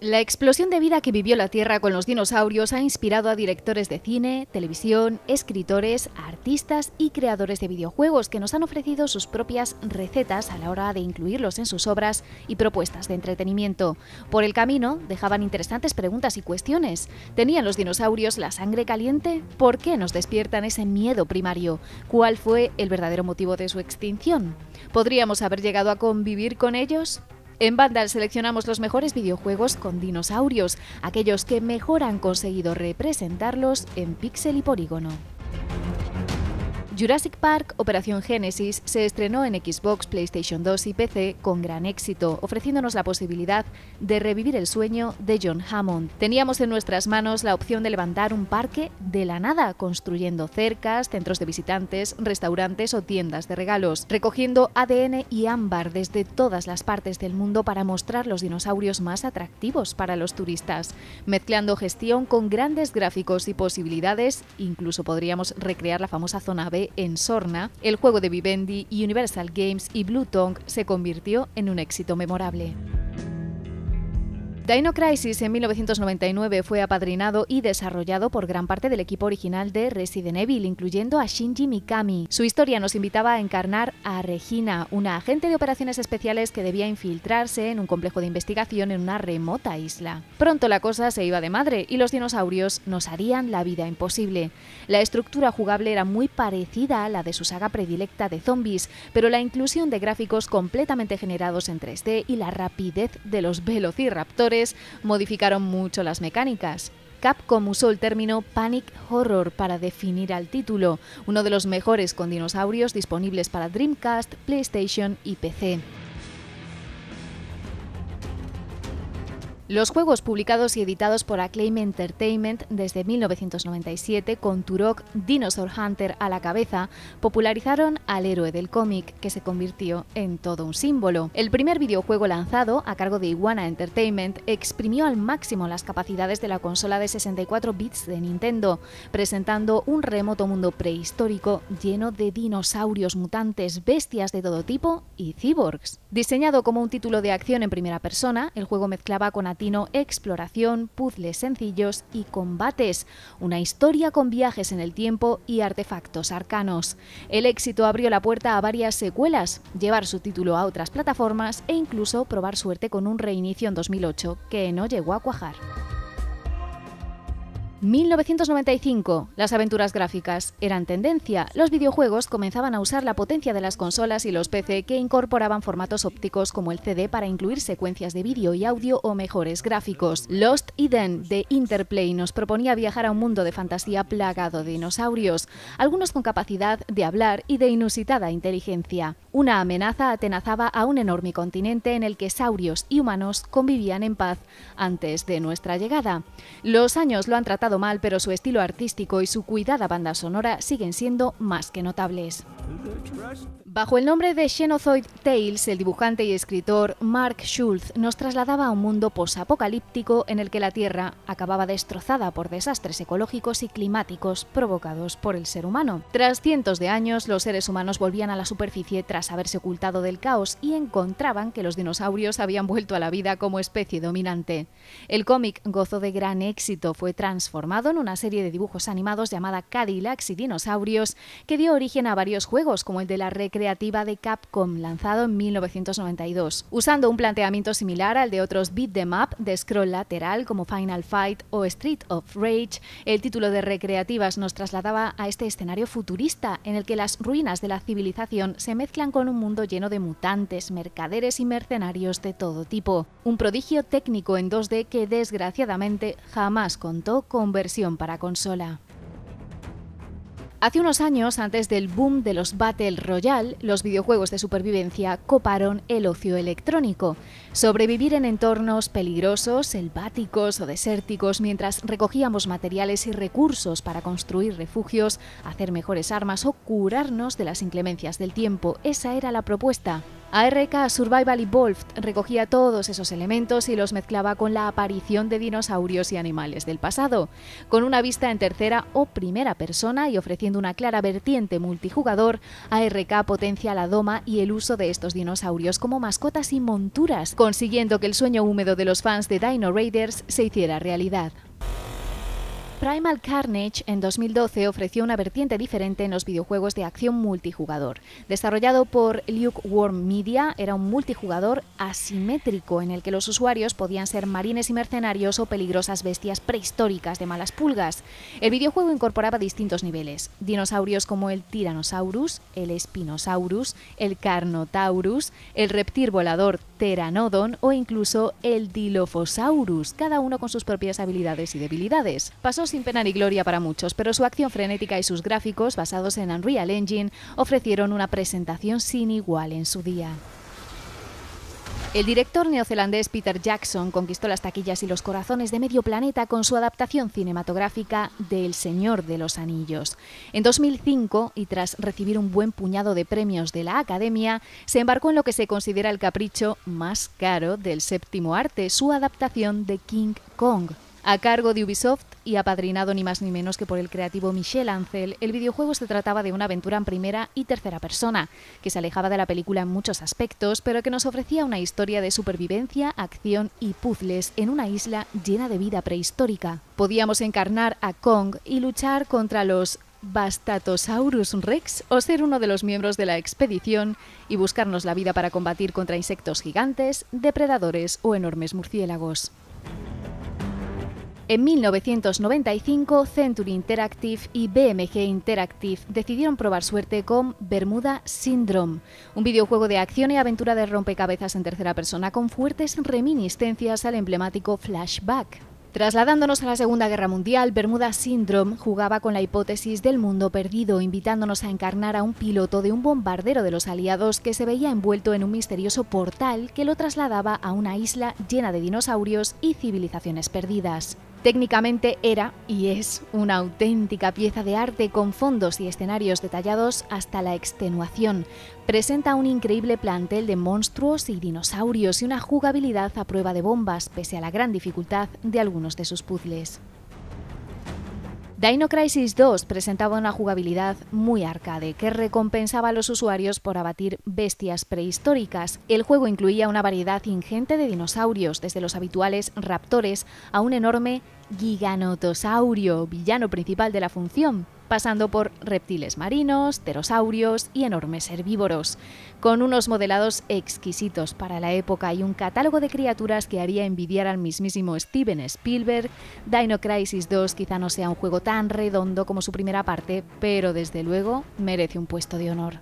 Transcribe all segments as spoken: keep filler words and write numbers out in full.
La explosión de vida que vivió la Tierra con los dinosaurios ha inspirado a directores de cine, televisión, escritores, artistas y creadores de videojuegos que nos han ofrecido sus propias recetas a la hora de incluirlos en sus obras y propuestas de entretenimiento. Por el camino dejaban interesantes preguntas y cuestiones. ¿Tenían los dinosaurios la sangre caliente? ¿Por qué nos despiertan ese miedo primario? ¿Cuál fue el verdadero motivo de su extinción? ¿Podríamos haber llegado a convivir con ellos? En Vandal seleccionamos los mejores videojuegos con dinosaurios, aquellos que mejor han conseguido representarlos en píxel y polígono. Jurassic Park Operación Génesis se estrenó en Xbox, PlayStation dos y P C con gran éxito, ofreciéndonos la posibilidad de revivir el sueño de John Hammond. Teníamos en nuestras manos la opción de levantar un parque de la nada, construyendo cercas, centros de visitantes, restaurantes o tiendas de regalos, recogiendo A D N y ámbar desde todas las partes del mundo para mostrar los dinosaurios más atractivos para los turistas, mezclando gestión con grandes gráficos y posibilidades. Incluso podríamos recrear la famosa zona B En Sorna. El juego de Vivendi, Universal Games y Blue Tongue se convirtió en un éxito memorable. Dino Crisis en mil novecientos noventa y nueve fue apadrinado y desarrollado por gran parte del equipo original de Resident Evil, incluyendo a Shinji Mikami. Su historia nos invitaba a encarnar a Regina, una agente de operaciones especiales que debía infiltrarse en un complejo de investigación en una remota isla. Pronto la cosa se iba de madre y los dinosaurios nos harían la vida imposible. La estructura jugable era muy parecida a la de su saga predilecta de zombies, pero la inclusión de gráficos completamente generados en tres D y la rapidez de los velociraptores modificaron mucho las mecánicas. Capcom usó el término Panic Horror para definir al título, uno de los mejores con dinosaurios disponibles para Dreamcast, PlayStation y P C. Los juegos publicados y editados por Acclaim Entertainment desde mil novecientos noventa y siete, con Turok Dinosaur Hunter a la cabeza, popularizaron al héroe del cómic, que se convirtió en todo un símbolo. El primer videojuego lanzado, a cargo de Iguana Entertainment, exprimió al máximo las capacidades de la consola de sesenta y cuatro bits de Nintendo, presentando un remoto mundo prehistórico lleno de dinosaurios mutantes, bestias de todo tipo y cyborgs. Diseñado como un título de acción en primera persona, el juego mezclaba con exploración, puzzles sencillos y combates, una historia con viajes en el tiempo y artefactos arcanos. El éxito abrió la puerta a varias secuelas, llevar su título a otras plataformas e incluso probar suerte con un reinicio en dos mil ocho, que no llegó a cuajar. mil novecientos noventa y cinco. Las aventuras gráficas eran tendencia. Los videojuegos comenzaban a usar la potencia de las consolas y los P C, que incorporaban formatos ópticos como el C D para incluir secuencias de vídeo y audio o mejores gráficos. Lost Eden de Interplay nos proponía viajar a un mundo de fantasía plagado de dinosaurios, algunos con capacidad de hablar y de inusitada inteligencia. Una amenaza atenazaba a un enorme continente en el que saurios y humanos convivían en paz antes de nuestra llegada. Los años lo han tratado mal, pero su estilo artístico y su cuidada banda sonora siguen siendo más que notables. Bajo el nombre de Xenozoid Tales, el dibujante y escritor Mark Schulz nos trasladaba a un mundo posapocalíptico en el que la Tierra acababa destrozada por desastres ecológicos y climáticos provocados por el ser humano. Tras cientos de años, los seres humanos volvían a la superficie tras haberse ocultado del caos y encontraban que los dinosaurios habían vuelto a la vida como especie dominante. El cómic gozó de gran éxito, fue transformado formado en una serie de dibujos animados llamada Cadillacs y Dinosaurios, que dio origen a varios juegos, como el de la recreativa de Capcom, lanzado en mil novecientos noventa y dos. Usando un planteamiento similar al de otros beat 'em up de scroll lateral como Final Fight o Street of Rage, el título de recreativas nos trasladaba a este escenario futurista en el que las ruinas de la civilización se mezclan con un mundo lleno de mutantes, mercaderes y mercenarios de todo tipo. Un prodigio técnico en dos D que desgraciadamente jamás contó con versión para consola. Hace unos años, antes del boom de los Battle Royale, los videojuegos de supervivencia coparon el ocio electrónico. Sobrevivir en entornos peligrosos, selváticos o desérticos, mientras recogíamos materiales y recursos para construir refugios, hacer mejores armas o curarnos de las inclemencias del tiempo. Esa era la propuesta. A R K Survival Evolved recogía todos esos elementos y los mezclaba con la aparición de dinosaurios y animales del pasado, con una vista en tercera o primera persona y ofreciendo una clara vertiente multijugador. A R K potencia la doma y el uso de estos dinosaurios como mascotas y monturas, consiguiendo que el sueño húmedo de los fans de Dino Raiders se hiciera realidad. Primal Carnage en dos mil doce ofreció una vertiente diferente en los videojuegos de acción multijugador. Desarrollado por Luke Warm Media, era un multijugador asimétrico en el que los usuarios podían ser marines y mercenarios o peligrosas bestias prehistóricas de malas pulgas. El videojuego incorporaba distintos niveles, dinosaurios como el Tyrannosaurus, el Spinosaurus, el Carnotaurus, el reptil volador Pteranodon o incluso el Dilophosaurus, cada uno con sus propias habilidades y debilidades. Pasó sin pena ni gloria para muchos, pero su acción frenética y sus gráficos basados en Unreal Engine ofrecieron una presentación sin igual en su día. El director neozelandés Peter Jackson conquistó las taquillas y los corazones de medio planeta con su adaptación cinematográfica de El Señor de los Anillos. En dos mil cinco, y tras recibir un buen puñado de premios de la Academia, se embarcó en lo que se considera el capricho más caro del séptimo arte, su adaptación de King Kong. A cargo de Ubisoft y apadrinado ni más ni menos que por el creativo Michel Ancel, el videojuego se trataba de una aventura en primera y tercera persona, que se alejaba de la película en muchos aspectos, pero que nos ofrecía una historia de supervivencia, acción y puzzles en una isla llena de vida prehistórica. Podíamos encarnar a Kong y luchar contra los Bastatosaurus Rex o ser uno de los miembros de la expedición y buscarnos la vida para combatir contra insectos gigantes, depredadores o enormes murciélagos. En mil novecientos noventa y cinco, Century Interactive y B M G Interactive decidieron probar suerte con Bermuda Syndrome, un videojuego de acción y aventura de rompecabezas en tercera persona con fuertes reminiscencias al emblemático Flashback. Trasladándonos a la Segunda Guerra Mundial, Bermuda Syndrome jugaba con la hipótesis del mundo perdido, invitándonos a encarnar a un piloto de un bombardero de los aliados que se veía envuelto en un misterioso portal que lo trasladaba a una isla llena de dinosaurios y civilizaciones perdidas. Técnicamente era, y es, una auténtica pieza de arte con fondos y escenarios detallados hasta la extenuación. Presenta un increíble plantel de monstruos y dinosaurios y una jugabilidad a prueba de bombas, pese a la gran dificultad de algunos de sus puzzles. Dino Crisis dos presentaba una jugabilidad muy arcade que recompensaba a los usuarios por abatir bestias prehistóricas. El juego incluía una variedad ingente de dinosaurios, desde los habituales raptores a un enorme giganotosaurio, villano principal de la función, pasando por reptiles marinos, pterosaurios y enormes herbívoros, con unos modelados exquisitos para la época y un catálogo de criaturas que haría envidiar al mismísimo Steven Spielberg. Dino Crisis dos quizá no sea un juego tan redondo como su primera parte, pero desde luego merece un puesto de honor.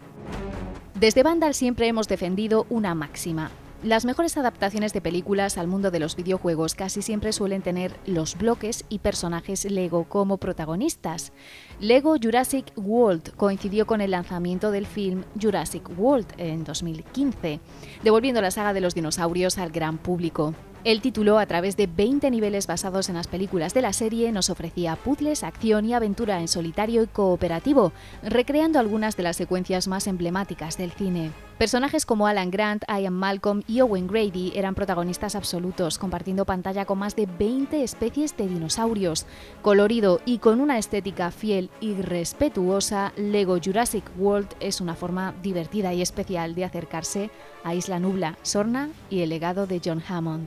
Desde Vandal siempre hemos defendido una máxima. Las mejores adaptaciones de películas al mundo de los videojuegos casi siempre suelen tener los bloques y personajes LEGO como protagonistas. LEGO Jurassic World coincidió con el lanzamiento del film Jurassic World en dos mil quince, devolviendo la saga de los dinosaurios al gran público. El título, a través de veinte niveles basados en las películas de la serie, nos ofrecía puzzles, acción y aventura en solitario y cooperativo, recreando algunas de las secuencias más emblemáticas del cine. Personajes como Alan Grant, Ian Malcolm y Owen Grady eran protagonistas absolutos, compartiendo pantalla con más de veinte especies de dinosaurios. Colorido y con una estética fiel y respetuosa, LEGO Jurassic World es una forma divertida y especial de acercarse a Isla Nubla, Sorna y el legado de John Hammond.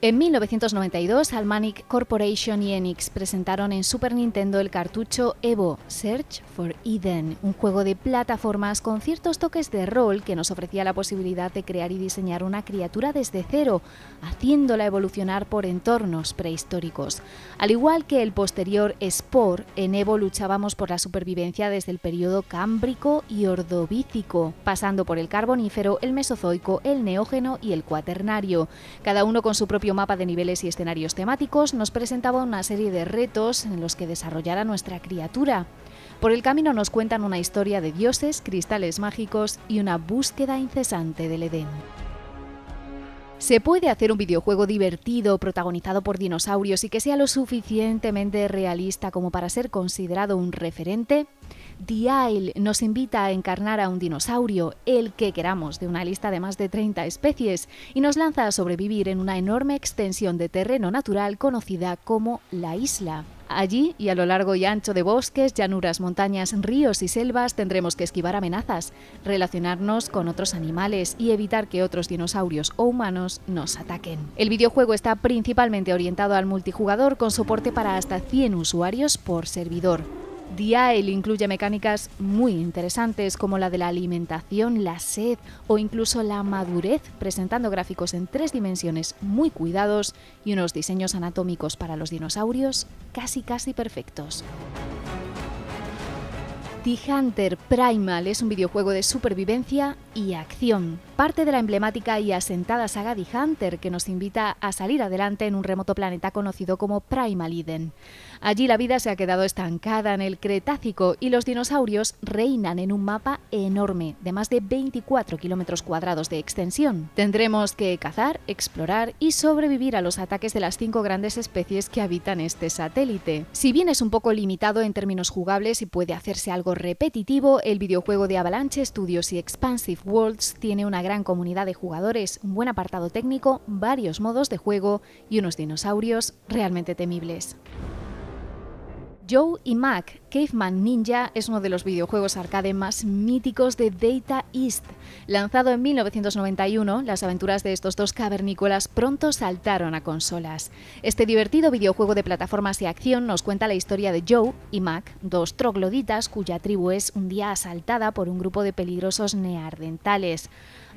En mil novecientos noventa y dos, Almanac Corporation y Enix presentaron en Super Nintendo el cartucho Evo Search for Eden, un juego de plataformas con ciertos toques de rol que nos ofrecía la posibilidad de crear y diseñar una criatura desde cero, haciéndola evolucionar por entornos prehistóricos. Al igual que el posterior Spore, en Evo luchábamos por la supervivencia desde el periodo Cámbrico y Ordovícico, pasando por el Carbonífero, el Mesozoico, el Neógeno y el Cuaternario, cada uno con su propio mapa de niveles y escenarios temáticos. Nos presentaba una serie de retos en los que desarrollara nuestra criatura. Por el camino nos cuentan una historia de dioses, cristales mágicos y una búsqueda incesante del Edén. Se puede hacer un videojuego divertido, protagonizado por dinosaurios y que sea lo suficientemente realista como para ser considerado un referente. The Isle nos invita a encarnar a un dinosaurio, el que queramos, de una lista de más de treinta especies, y nos lanza a sobrevivir en una enorme extensión de terreno natural conocida como la isla. Allí, y a lo largo y ancho de bosques, llanuras, montañas, ríos y selvas, tendremos que esquivar amenazas, relacionarnos con otros animales y evitar que otros dinosaurios o humanos nos ataquen. El videojuego está principalmente orientado al multijugador, con soporte para hasta cien usuarios por servidor. The Isle incluye mecánicas muy interesantes como la de la alimentación, la sed o incluso la madurez, presentando gráficos en tres dimensiones muy cuidados y unos diseños anatómicos para los dinosaurios casi casi perfectos. The Hunter Primal es un videojuego de supervivencia y acción. Parte de la emblemática y asentada saga The Hunter, que nos invita a salir adelante en un remoto planeta conocido como Primal Eden. Allí la vida se ha quedado estancada en el Cretácico y los dinosaurios reinan en un mapa enorme, de más de veinticuatro kilómetros cuadrados de extensión. Tendremos que cazar, explorar y sobrevivir a los ataques de las cinco grandes especies que habitan este satélite. Si bien es un poco limitado en términos jugables y puede hacerse algo repetitivo, el videojuego de Avalanche Studios y Expansive Worlds tiene una gran comunidad de jugadores, un buen apartado técnico, varios modos de juego y unos dinosaurios realmente temibles. Joe y Mac, Caveman Ninja es uno de los videojuegos arcade más míticos de Data East. Lanzado en mil novecientos noventa y uno, las aventuras de estos dos cavernícolas pronto saltaron a consolas. Este divertido videojuego de plataformas y acción nos cuenta la historia de Joe y Mac, dos trogloditas cuya tribu es un día asaltada por un grupo de peligrosos neandertales.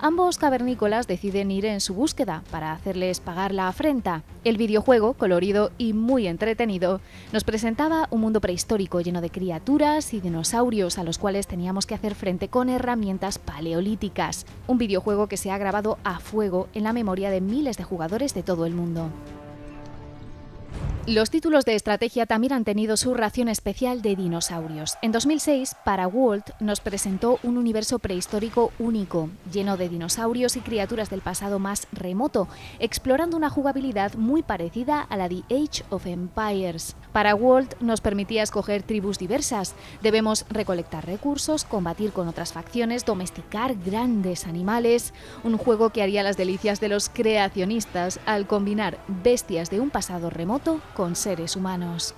Ambos cavernícolas deciden ir en su búsqueda para hacerles pagar la afrenta. El videojuego, colorido y muy entretenido, nos presentaba un mundo prehistórico lleno de criaturas y dinosaurios a los cuales teníamos que hacer frente con herramientas paleolíticas. Un videojuego que se ha grabado a fuego en la memoria de miles de jugadores de todo el mundo. Los títulos de estrategia también han tenido su ración especial de dinosaurios. En dos mil seis, ParaWorld nos presentó un universo prehistórico único, lleno de dinosaurios y criaturas del pasado más remoto, explorando una jugabilidad muy parecida a la de Age of Empires. ParaWorld nos permitía escoger tribus diversas. Debemos recolectar recursos, combatir con otras facciones, domesticar grandes animales. Un juego que haría las delicias de los creacionistas al combinar bestias de un pasado remoto con seres humanos.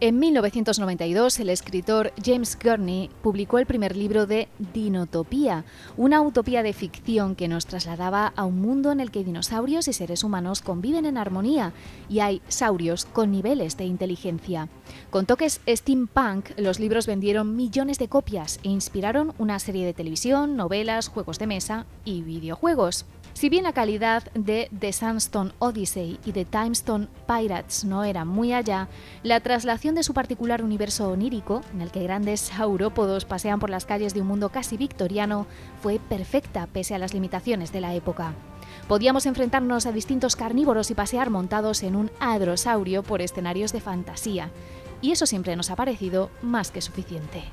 En mil novecientos noventa y dos, el escritor James Gurney publicó el primer libro de Dinotopía, una utopía de ficción que nos trasladaba a un mundo en el que dinosaurios y seres humanos conviven en armonía y hay saurios con niveles de inteligencia. Con toques steampunk, los libros vendieron millones de copias e inspiraron una serie de televisión, novelas, juegos de mesa y videojuegos. Si bien la calidad de The Sandstone Odyssey y The Timestone Pirates no era muy allá, la traslación de su particular universo onírico, en el que grandes saurópodos pasean por las calles de un mundo casi victoriano, fue perfecta pese a las limitaciones de la época. Podíamos enfrentarnos a distintos carnívoros y pasear montados en un hadrosaurio por escenarios de fantasía, y eso siempre nos ha parecido más que suficiente.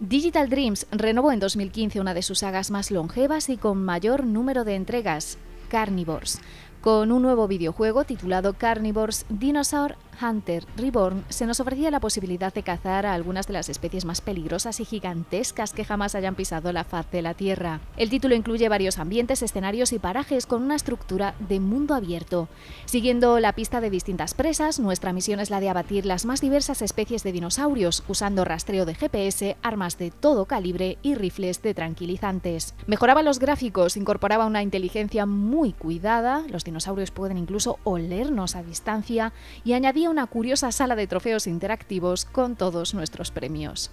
Digital Dreams renovó en dos mil quince una de sus sagas más longevas y con mayor número de entregas, Carnivores, con un nuevo videojuego titulado Carnivores Dinosaur Hunter Reborn. Se nos ofrecía la posibilidad de cazar a algunas de las especies más peligrosas y gigantescas que jamás hayan pisado la faz de la Tierra. El título incluye varios ambientes, escenarios y parajes con una estructura de mundo abierto. Siguiendo la pista de distintas presas, nuestra misión es la de abatir las más diversas especies de dinosaurios, usando rastreo de G P S, armas de todo calibre y rifles de tranquilizantes. Mejoraba los gráficos, incorporaba una inteligencia muy cuidada, los dinosaurios dinosaurios pueden incluso olernos a distancia y añadía una curiosa sala de trofeos interactivos con todos nuestros premios.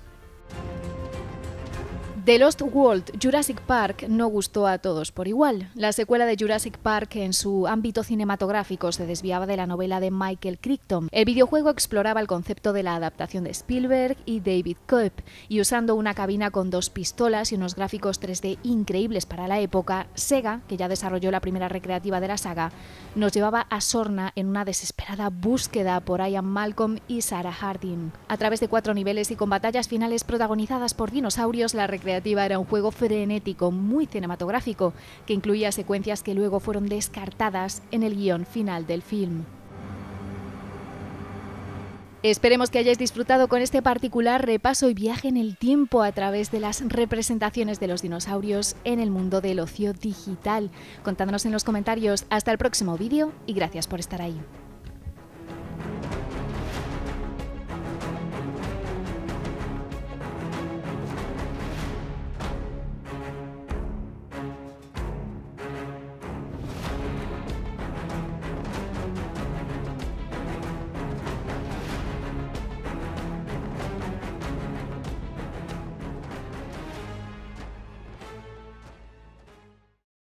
The Lost World Jurassic Park no gustó a todos por igual. La secuela de Jurassic Park en su ámbito cinematográfico se desviaba de la novela de Michael Crichton. El videojuego exploraba el concepto de la adaptación de Spielberg y David Koepp, y usando una cabina con dos pistolas y unos gráficos tres D increíbles para la época, Sega, que ya desarrolló la primera recreativa de la saga, nos llevaba a Sorna en una desesperada búsqueda por Ian Malcolm y Sarah Harding. A través de cuatro niveles y con batallas finales protagonizadas por dinosaurios, la recreativa creativa era un juego frenético, muy cinematográfico, que incluía secuencias que luego fueron descartadas en el guión final del film. Esperemos que hayáis disfrutado con este particular repaso y viaje en el tiempo a través de las representaciones de los dinosaurios en el mundo del ocio digital. Contándonos en los comentarios. Hasta el próximo vídeo y gracias por estar ahí.